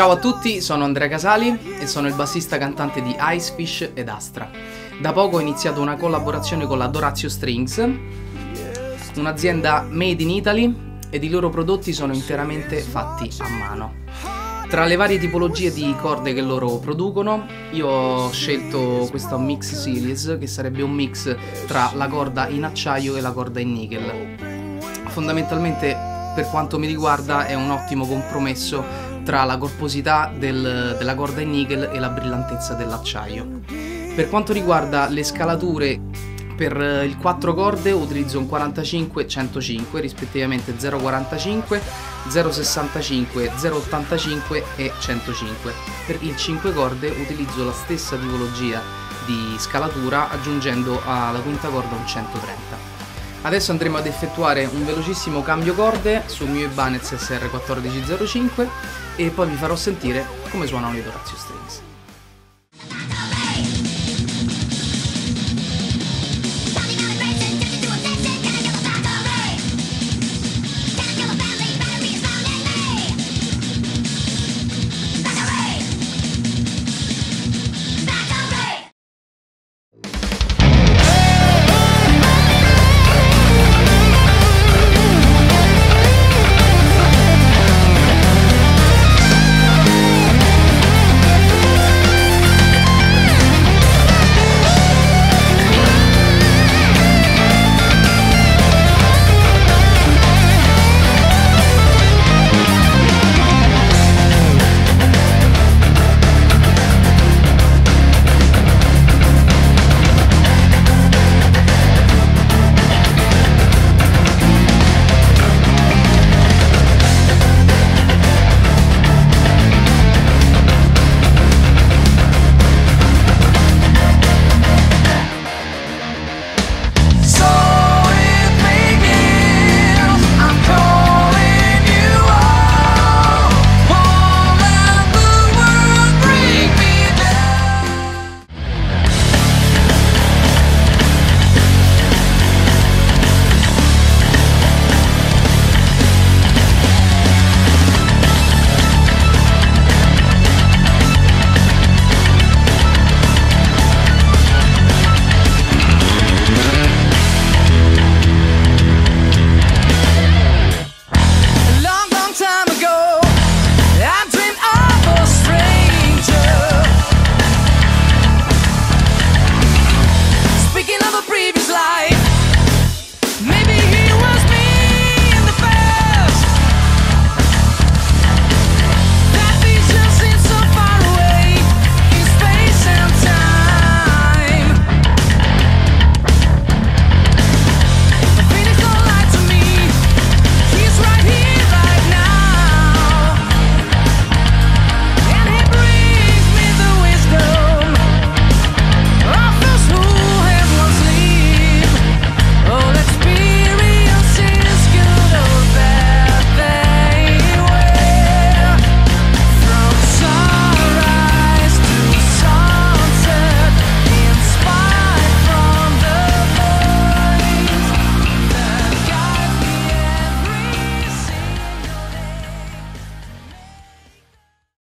Ciao a tutti, sono Andrea Casali e sono il bassista cantante di Icefish ed Astra. Da poco ho iniziato una collaborazione con la D'Orazio Strings, un'azienda made in Italy, ed i loro prodotti sono interamente fatti a mano. Tra le varie tipologie di corde che loro producono, io ho scelto questa Mix Series, che sarebbe un mix tra la corda in acciaio e la corda in nickel. Fondamentalmente, per quanto mi riguarda, è un ottimo compromesso tra la corposità della corda in nickel e la brillantezza dell'acciaio. Per quanto riguarda le scalature, per il 4 corde utilizzo un 45 e 105, rispettivamente 0,45, 0,65, 0,85 e 105. Per il 5 corde utilizzo la stessa tipologia di scalatura, aggiungendo alla quinta corda un 130. Adesso andremo ad effettuare un velocissimo cambio corde sul mio Ibanez SR1405 e poi vi farò sentire come suonano i D'Orazio Strings.